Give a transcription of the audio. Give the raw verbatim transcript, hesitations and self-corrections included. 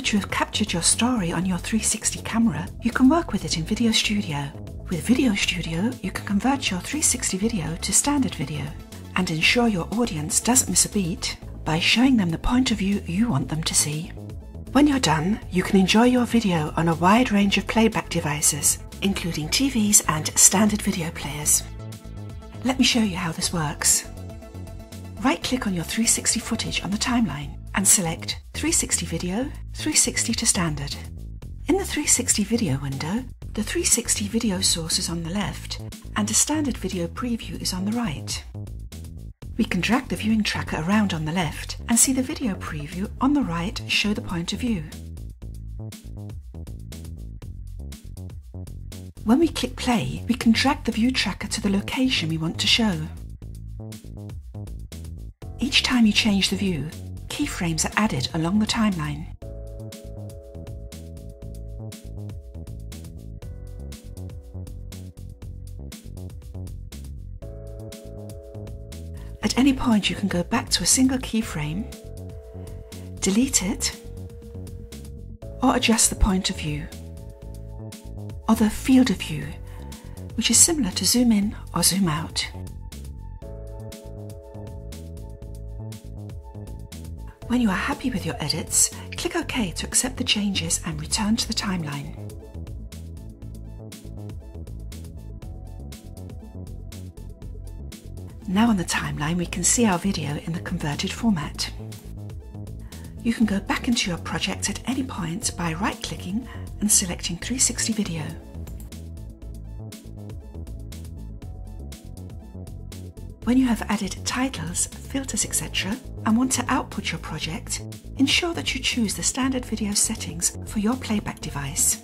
that you have captured your story on your three sixty camera, you can work with it in Video Studio. With Video Studio, you can convert your three sixty video to standard video and ensure your audience doesn't miss a beat by showing them the point of view you want them to see. When you're done, you can enjoy your video on a wide range of playback devices, including T Vs and standard video players. Let me show you how this works. Right-click on your three sixty footage on the timeline and select three sixty Video, three sixty to Standard. In the three sixty Video window, the three sixty video source is on the left and a standard video preview is on the right. We can drag the viewing tracker around on the left and see the video preview on the right show the point of view. When we click play, we can drag the view tracker to the location we want to show. Each time you change the view, keyframes are added along the timeline. At any point you can go back to a single keyframe, delete it, or adjust the point of view, or the field of view, which is similar to zoom in or zoom out. When you are happy with your edits, click OK to accept the changes and return to the timeline. Now on the timeline we can see our video in the converted format. You can go back into your project at any point by right-clicking and selecting three sixty Video. When you have added titles, filters, et cetera and want to output your project, ensure that you choose the standard video settings for your playback device.